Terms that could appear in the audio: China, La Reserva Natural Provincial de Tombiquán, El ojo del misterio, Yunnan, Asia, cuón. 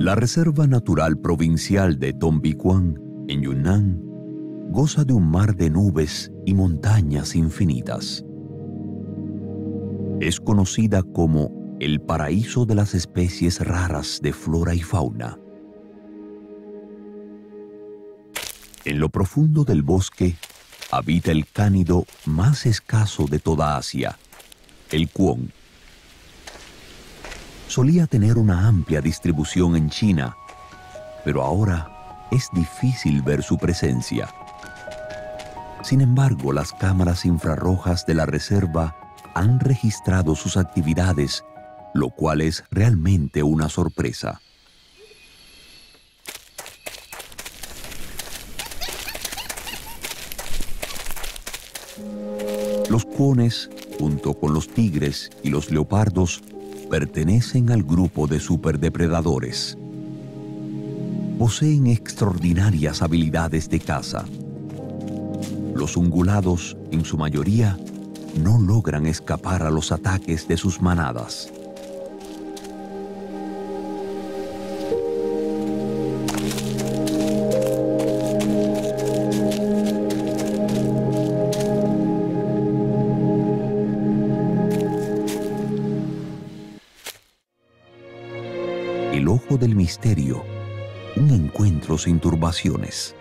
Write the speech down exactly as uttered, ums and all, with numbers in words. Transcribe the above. La Reserva Natural Provincial de Tombiquán, en Yunnan, goza de un mar de nubes y montañas infinitas. Es conocida como el paraíso de las especies raras de flora y fauna. En lo profundo del bosque habita el cánido más escaso de toda Asia, el cuón. Solía tener una amplia distribución en China, pero ahora es difícil ver su presencia. Sin embargo, las cámaras infrarrojas de la reserva han registrado sus actividades, lo cual es realmente una sorpresa. Los cuones, junto con los tigres y los leopardos, pertenecen al grupo de superdepredadores. Poseen extraordinarias habilidades de caza. Los ungulados, en su mayoría, no logran escapar a los ataques de sus manadas. El ojo del misterio, un encuentro sin turbaciones.